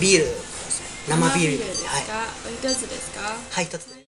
ビール、生ビールです。はい。おいくつですか？はい、一つです。